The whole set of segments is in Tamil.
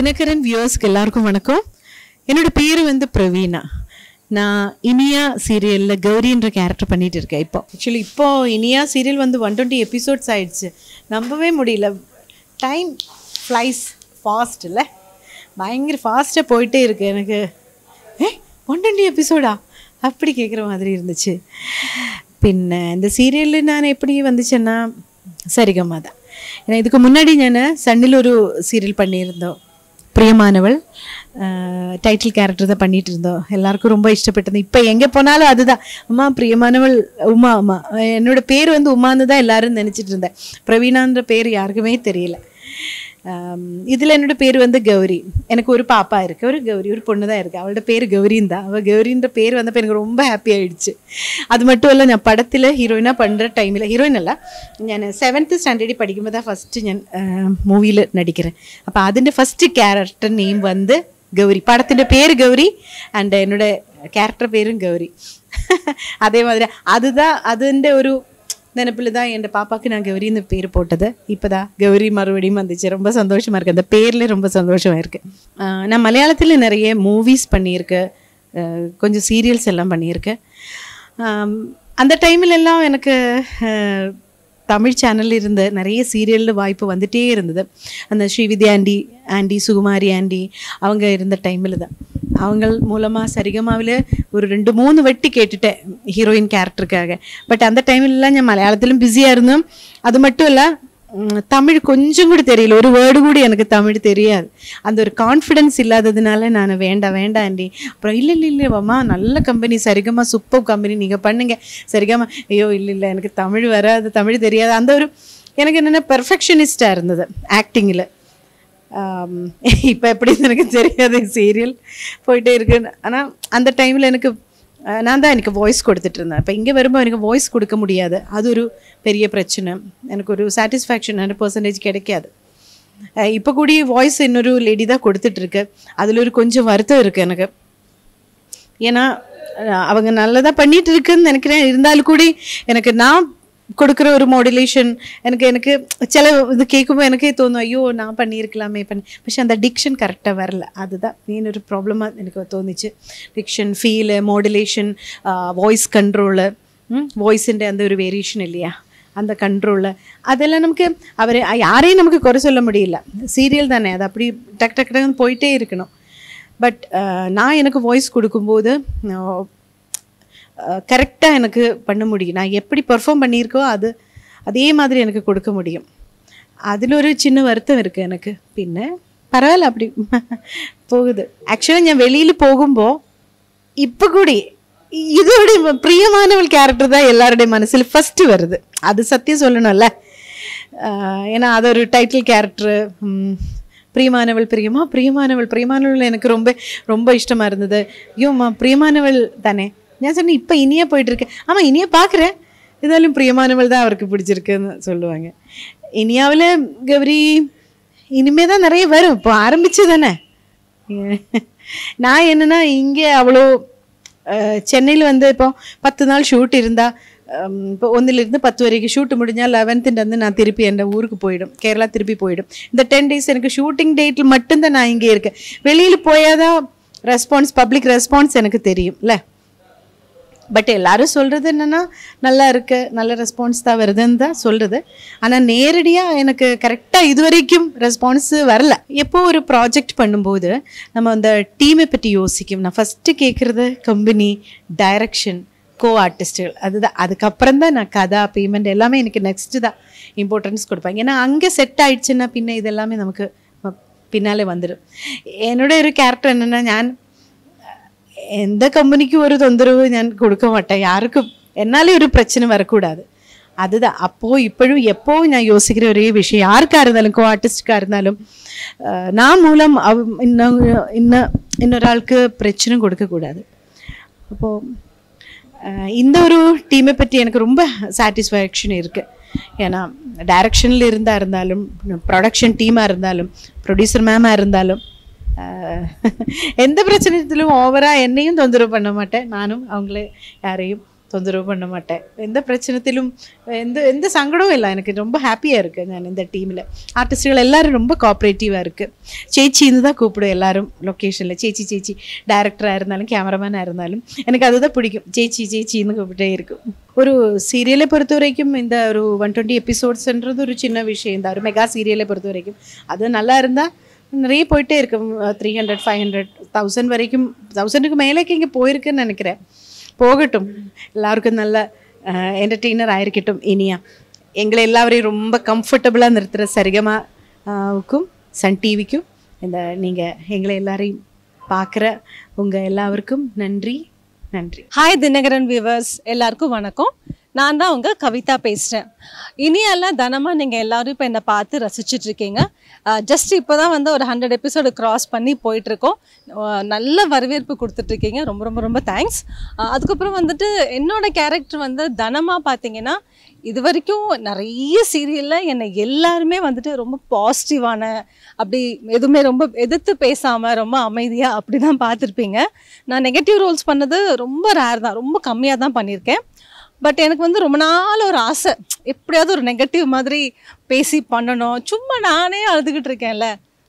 Dinakaran viewers kellarkum vanakkam. Enoda peru vandu Praveena. Na Iniya serial la Gauri endra character pannittu irukken ipo. Actually ipo Iniya serial vandu 120 episodes aichu. Nambave mudiyala. Time flies fast le. Bayangra fast ah poite irukku enakku. 120 episode ah appadi kekra maadhiri irunduchu. Pinna indha serial naan eppadi vanduchena sarigamada. I was a serial called Priyamanaval. Title character. I was a very good one. Now, Priyamanaval Uma. Praveena is Gauri. I have a papa, I have a Gauri, I have a Gauri. And Papa can give in the pair potada, Ipada, Gauri Marvadim and the Cherumbas and Doshamarka, the Pale Rumbas and Doshamarka. Namalalatil in a movies panirka, conju serials elam panirka. And the time will allow in a Tamil channel in the Nare serial wipe on the tear and the Shri with the Andy, Sugumari Andy, Avanga in the time will. Avangal Mulama Sarigamavile were into moon veticate heroine character. But at the time Malayalam busy Arnum, Adamatula, Tamil conjunct theory, or word woody and Tamil theory. And their confidence illa than Alan and a Venda and Prailil Vaman, all company Sarigama, super company Nigapanga, Sarigama, Yo Lil and Tamil Vera, the Tamil theory, and the perfectionist acting. Serial. And the time I voice voice That's satisfaction and percentage voice in lady that கொடுக்குற modulation எனக்கு சில இது கேக்கும்போது எனக்கே தோணும் ஐயோ நான் பண்ணிருக்கலாமே പക്ഷെ அந்த டிக்ஷன் கரெக்ட்டா வரல அதுதான் மீன் ஒரு problem எனக்கு தோணுச்சு diction feel modulation voice control voice ന്റെ அந்த ஒரு variation இல்லையா அந்த control அதெல்லாம் நமக்கு அவரே யாரையும் நமக்கு குறை சொல்ல முடியல சீரியல் தானே அது அப்படியே டக் டக் டக்னு போயிட்டே இருக்கணும் பட் நான் எனக்கு voice கொடுக்கும்போது correct எனக்கு பண்ண முடியும் நான் எப்படி பெர்ஃபார்ம் பண்ணியிருக்கோ அது அதே மாதிரி எனக்கு கொடுக்க முடியும் அதுல ஒரு சின்ன வருத்தம் இருக்கு எனக்கு பின்ன பரவாயில்லை அப்படி போகுது actually நான் வெளியில போகும்போது இப்ப கூட இதோட பிரியமானவள் character தான் எல்லாரோட மனசுல first வருது அது சத்தியம் சொல்லணும்ல ஏனா அது ஒரு title character பிரியமானவள் எனக்கு ரொம்ப ரொம்ப இஷ்டமா இருந்தது ஐயோமா பிரியமானவள் தானே I said, I'm going to go to Iniya. I'm going to go to Iniya. Iniya. But எல்லாரும் சொல்றது என்னன்னா நல்லா இருக்கு நல்ல ரெஸ்பான்ஸ் தான் வருதுன்னு தான் சொல்றது ஆனா நேரடியா எனக்கு கரெக்ட்டா இதுவரைக்கும் ரெஸ்பான்ஸ் வரல எப்போ ஒரு ப்ராஜெக்ட் பண்ணும்போது நம்ம அந்த டீமை பத்தி யோசிக்கும் நான் ஃபர்ஸ்ட் கேக்குறது கம்பெனி டைரக்ஷன் கோ ஆர்டிஸ்ட் அதுதான் அதுக்கு அப்புறம் தான் நான் கதை பேமெண்ட் எல்லாமே எனக்கு நெக்ஸ்ட் தான் இம்பார்ட்டன்ஸ் கொடுப்பேன் ஏன்னா அங்க செட் ஆயிடுச்சுன்னா பின்ன இதெல்லாம் நமக்கு பின்னாலே வந்துரும் என்னோட ஒரு கரெக்டர் என்னன்னா நான் In the company, you are on the road and Kurukamata Yarku, and Nali repression of Arakuda. Other the Apo, Ipedu, Yapo, Yosikri, Vishi, Arkaranalam, co artist Karnalum, Namulam in a Ralka, Prechen Kurukakuda. In the Ru, team up at Yankurumba, satisfaction irk. Yana, direction Lirinda Arnalum, production team Arnalum, producer Mam Arnalum. எந்த பிரச்சனையிலும் ஓவரா என்னையும் தொந்தரவு பண்ண மாட்டேன் நானும் அவங்களே யாரையும் தொந்தரவு பண்ண மாட்டேன் எந்த பிரச்சனத்திலும் எந்த எந்த சங்கடமும் இல்ல எனக்கு ரொம்ப ஹேப்பியா இருக்கு நான் இந்த டீம்ல ஆர்ட்டிஸ்ட்கள் எல்லாரும் ரொம்ப கோஆபரேட்டிவா இருக்கு சேச்சின்னு தான் கூப்பிடுவோம் எல்லாரும் லொகேஷன்ல சேச்சி சேச்சி டைரக்டரா இருந்தாலும் கேமராமேனா இருந்தாலும் எனக்கு அதுதான் பிடிக்கும் சேச்சி சேச்சின்னு கூப்பிட்டே இருக்கும் ஒரு சீரியலை பொறுத்த வரைக்கும் இந்த ஒரு 120 எபிசோட்ஸ்ன்றது ஒரு சின்ன விஷயம் தான் ஒரு மெகா சீரியலை பொறுத்த வரைக்கும் அது நல்லா இருந்தா நிறைய போயிட்டே இருக்கும் 300, 500, 1000 வரைக்கும் 1000க்கு மேலே இங்கே போயிருக்குன்னு நினைக்கிறேன் போகட்டும் எல்லாருக்கும் நல்ல என்டர்டெய்னர் ஆயிருக்கட்டும் இனியா எங்களை எல்லாரையும் ரொம்ப கம்ஃபர்டபுளாக நிறுத்துகிற சரிகமாவுக்கும் சன் டிவிக்கும் இந்த நீங்கள் எங்களை எல்லாரையும் பார்க்குற உங்கள் எல்லாருக்கும் நன்றி நன்றி ஹாய் தினகரன் வியூவர்ஸ் எல்லாருக்கும் வணக்கம் நான் தான் உங்கள் கவிதா பேசுகிறேன் இனியெல்லாம் தனமாக நீங்கள் எல்லோரும் இப்போ என்னை பார்த்து ரசிச்சிட்ருக்கீங்க ஜஸ்ட் இப்போ தான் வந்து ஒரு 100 எபிசோடு க்ராஸ் பண்ணி போயிட்டுருக்கோம் நல்ல வரவேற்பு கொடுத்துட்ருக்கீங்க ரொம்ப தேங்க்ஸ் அதுக்கப்புறம் வந்துட்டு என்னோடய கேரக்டர் வந்து தனமாக பார்த்தீங்கன்னா இது வரைக்கும் நிறைய சீரியலில் என்னை எல்லாருமே வந்துட்டு ரொம்ப பாசிட்டிவான அப்படி எதுவுமே ரொம்ப எதிர்த்து பேசாமல் ரொம்ப அமைதியாக அப்படி தான் பார்த்துருப்பீங்க நான் நெகட்டிவ் ரோல்ஸ் பண்ணது ரொம்ப ரேர் தான் ரொம்ப கம்மியாக தான் பண்ணியிருக்கேன் பட் எனக்கு வந்து ரொம்ப நாள் ஒரு ஆசை எப்படியாவது ஒரு நெகட்டிவ் மாதிரி பேசி பண்ணணும் சும்மா நானே அழுதுகிட்டு இருக்கேன்ல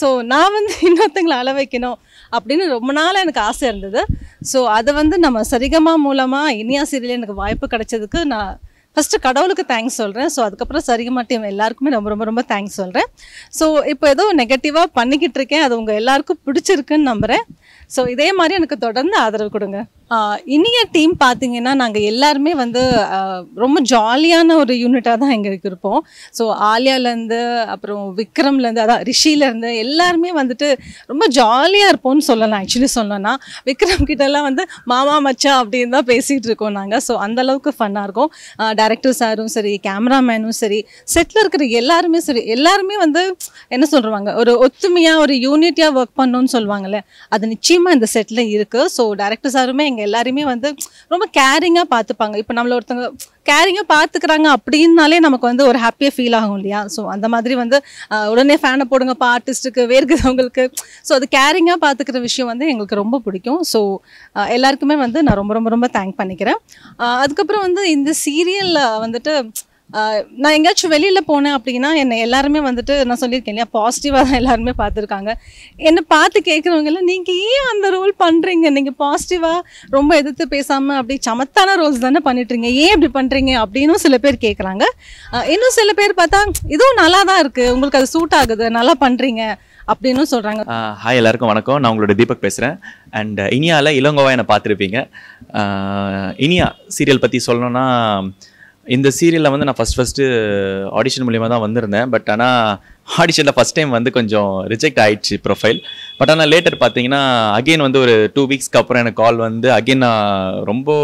ஸோ நான் வந்து இன்னொருத்தங்களை அழ வைக்கணும் அப்படின்னு ரொம்ப நாள் எனக்கு ஆசை இருந்தது ஸோ அதை வந்து நம்ம சரிகமா மூலமாக இனியா சீரியல் எனக்கு வாய்ப்பு கிடைச்சதுக்கு நான் ஃபஸ்ட்டு கடவுளுக்கு தேங்க்ஸ் சொல்கிறேன் ஸோ அதுக்கப்புறம் சரிகமா டீம் எல்லாருக்குமே ரொம்ப தேங்க்ஸ் சொல்கிறேன் ஸோ இப்போ ஏதோ நெகட்டிவாக பண்ணிக்கிட்டு இருக்கேன் அது உங்கள் எல்லாருக்கும் பிடிச்சிருக்குன்னு நம்புகிறேன் ஸோ இதே மாதிரி எனக்கு தொடர்ந்து ஆதரவு கொடுங்க இனிய டீம் பார்த்தீங்கன்னா நாங்கள் எல்லாருமே வந்து ரொம்ப ஜாலியான ஒரு யூனிட்டாக தான் எங்களுக்கு இருப்போம் ஸோ ஆலியாலேருந்து அப்புறம் விக்ரம்லேருந்து அதான் ரிஷிலேருந்து எல்லாருமே வந்துட்டு ரொம்ப ஜாலியாக இருப்போம்னு சொல்லலாம் ஆக்சுவலி சொல்லணும்னா விக்ரம் கிட்டலாம் வந்து மாமா மச்சா அப்படின்னு தான் பேசிகிட்டு இருக்கோம் நாங்கள் ஸோ அந்தளவுக்கு ஃபன்னாக இருக்கும் டைரக்டர் சாரும் சரி கேமராமேனும் சரி செட்டில் இருக்கிற எல்லாருமே சரி எல்லாருமே வந்து என்ன சொல்லுவாங்க ஒரு ஒத்துமையாக ஒரு யூனிட்டியாக ஒர்க் பண்ணணும்னு சொல்லுவாங்கள்ல அது நிச்சயமாக இந்த செட்டில் இருக்குது ஸோ டைரக்டர் சாருமே எங்கள் எல்லாருமே வந்து ரொம்ப கேரிங்காக பார்த்துப்பாங்க இப்போ நம்மளை ஒருத்தவங்க கேரிங்காக பார்த்துக்கிறாங்க அப்படின்னாலே நமக்கு வந்து ஒரு ஹாப்பியாக ஃபீல் ஆகும் இல்லையா ஸோ அந்த மாதிரி வந்து உடனே ஃபேனை போடுங்கப்பா ஆர்டிஸ்ட்டுக்கு வேர்க்குறவங்களுக்கு ஸோ அது கேரிங்காக பார்த்துக்கிற விஷயம் வந்து எங்களுக்கு ரொம்ப பிடிக்கும் ஸோ எல்லாருக்குமே வந்து நான் ரொம்ப தேங்க் பண்ணிக்கிறேன் அதுக்கப்புறம் வந்து இந்த சீரியலில் வந்துட்டு நான் எங்கேயாச்சும் வெளியில் போனேன் அப்படின்னா என்னை எல்லாருமே வந்துட்டு நான் சொல்லியிருக்கேன் இல்லையா பாசிட்டிவாக தான் எல்லாருமே பார்த்துருக்காங்க என்னை பார்த்து கேட்குறவங்கெல்லாம் நீங்கள் ஏன் அந்த ரோல் பண்ணுறீங்க நீங்கள் பாசிட்டிவாக ரொம்ப எதிர்த்து பேசாமல் அப்படி சமத்தான ரோல்ஸ் தானே பண்ணிட்டுருங்க ஏன் இப்படி பண்ணுறீங்க அப்படின்னும் சில பேர் கேட்குறாங்க இன்னும் சில பேர் பார்த்தா இதுவும் நல்லா தான் இருக்குது உங்களுக்கு அது சூட் ஆகுது நல்லா பண்ணுறீங்க அப்படின்னு சொல்கிறாங்க ஹாய் எல்லாருக்கும் வணக்கம் நான் உங்களோட தீபக் பேசுகிறேன் அண்ட் இனியாவில் இளங்கோவா என்னை பார்த்துருப்பீங்க இனியா சீரியல் பற்றி சொல்லணுன்னா இந்த சீரியலில் வந்து நான் ஃபஸ்ட்டு ஆடிஷன் மூலிமா தான் வந்திருந்தேன் பட் ஆனால் ஆடிஷனில் ஃபஸ்ட் டைம் வந்து கொஞ்சம் ரிஜெக்ட் ஆகிடுச்சு ப்ரொஃபைல் பட் ஆனால் லேட்டர் பார்த்தீங்கன்னா அகெயின் வந்து ஒரு 2 வீக்ஸ்க்கு அப்புறம் எனக்கு கால் வந்து அகெயின் நான் ரொம்ப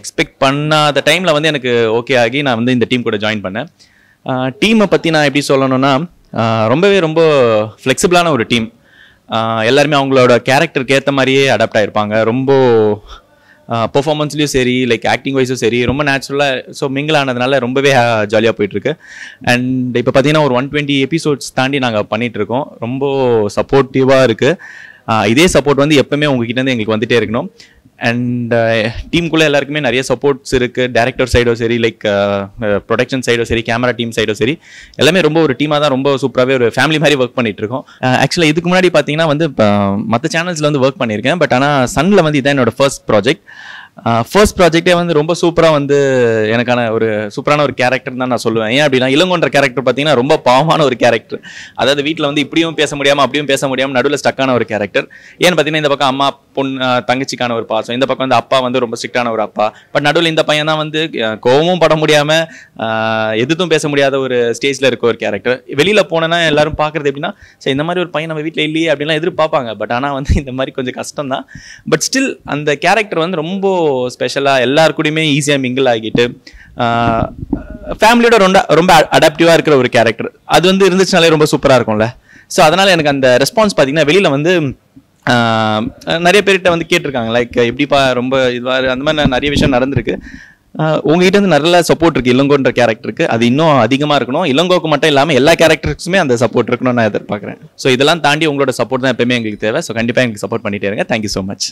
எக்ஸ்பெக்ட் பண்ணாத டைமில் வந்து எனக்கு ஓகே ஆகி நான் வந்து இந்த டீம் கூட ஜாயின் பண்ணேன் டீமை பற்றி நான் எப்படி சொல்லணும்னா ரொம்ப ஃப்ளெக்சிபிளான ஒரு டீம் எல்லாருமே அவங்களோட கேரக்டருக்கு ஏற்ற மாதிரியே அடாப்ட் ஆகிருப்பாங்க ரொம்ப பெர்ஃபார்மன்ஸ்லேயும் சரி லைக் ஆக்டிங் வைஸும் சரி ரொம்ப நேச்சுரலாக ஸோ மிங்கிள் ஆனதுனால ரொம்பவே ஜாலியாக போயிட்டுருக்கு அண்ட் இப்போ பார்த்தீங்கன்னா ஒரு 120 எபிசோட்ஸ் தாண்டி நாங்கள் பண்ணிகிட்ருக்கோம் ரொம்ப சப்போர்ட்டிவாக இருக்குது இதே சப்போர்ட் வந்து எப்போவுமே உங்ககிட்டேருந்து எங்களுக்கு வந்துகிட்டே இருக்கணும் அண்ட் டீமுக்குள்ளே எல்லாருக்குமே நிறைய சப்போர்ட்ஸ் இருக்குது டேரக்டர் சைடோ சரி லைக் ப்ரொடக்ஷன் சைடோ சரி கேமரா டீம் சைடோ சரி எல்லாமே ரொம்ப ஒரு டீமாக தான் ரொம்ப சூப்பராகவே ஒரு ஃபேமிலி மாதிரி ஒர்க் பண்ணிகிட்ருக்கோம் ஆக்சுவலாக இதுக்கு முன்னாடி பார்த்தீங்கன்னா வந்து இப்போ மற்ற சேனல்ஸில் வந்து ஒர்க் பண்ணியிருக்கேன் பட் ஆனால் சன்னில் வந்து இதான் என்னோடய ஃபர்ஸ்ட் ப்ராஜெக்டே வந்து ரொம்ப சூப்பராக வந்து எனக்கான ஒரு சூப்பரான ஒரு கேரக்டர் தான் நான் சொல்லுவேன் ஏன் அப்படின்னா இளங்கோன்ற கேரக்டர் பார்த்தீங்கன்னா ரொம்ப பாவமான ஒரு கேரக்டர் அதாவது வீட்டில் வந்து இப்படியும் பேச முடியாமல் அப்படியும் பேச முடியாமல் நடுவில் ஸ்டக்கான ஒரு கேரக்டர் ஏன்னு பார்த்தீங்கன்னா இந்த பக்கம் அம்மா பொண்ணு தங்கச்சிக்கான ஒரு பாசம் இந்த பக்கம் வந்து அப்பா வந்து ரொம்ப ஸ்ட்ரிக்டான ஒரு அப்பா பட் நடுவில் இந்த பையன் தான் வந்து கோவமும் பட முடியாமல் எதுவும் பேச முடியாத ஒரு ஸ்டேஜில் இருக்க ஒரு கேரக்டர் வெளியில் போனேன்னா எல்லாரும் பார்க்குறது எப்படின்னா சரி இந்த மாதிரி ஒரு பையன் நம்ம வீட்டில் இல்லையே அப்படின்லாம் எதிர்பார்ப்பாங்க பட் ஆனால் வந்து இந்த மாதிரி கொஞ்சம் கஷ்டம் தான் பட் ஸ்டில் அந்த கேரக்டர் வந்து ரொம்ப ஸ்பெஷலாக எல்லாருக்கூடயுமே ஈஸியாக மிங்கிள் ஆகிட்டு ஃபேமிலியோட ரொம்ப அடாப்டிவாக இருக்கிற ஒரு கேரக்டர் அது வந்து இருந்துச்சுனாலே ரொம்ப சூப்பராக இருக்கும்ல ஸோ அதனால் எனக்கு அந்த ரெஸ்பான்ஸ் பார்த்தீங்கன்னா வெளியில் வந்து நிறைய பேர்கிட்ட வந்து கேட்டிருக்காங்க லைக் எப்படிப்பா ரொம்ப இதுவாக அந்த மாதிரி நிறைய விஷயம் நடந்திருக்கு உங்ககிட்ட வந்து நல்ல சப்போர்ட் இருக்குது இளங்கோன்ற கேரக்டருக்கு அது இன்னும் அதிகமாக இருக்கணும் இளங்கோக்கு மட்டும் இல்லாமல் எல்லா கேரக்டருக்குமே அந்த சப்போர்ட் இருக்கணும்னு நான் எதிர்பார்க்குறேன் ஸோ இதெல்லாம் தாண்டி உங்களோட சப்போர்ட் தான் எப்போயுமே எங்களுக்கு தேவை ஸோ கண்டிப்பாக எங்களுக்கு சப்போர்ட் பண்ணிகிட்டே இருங்க தேங்க்யூ ஸோ மச்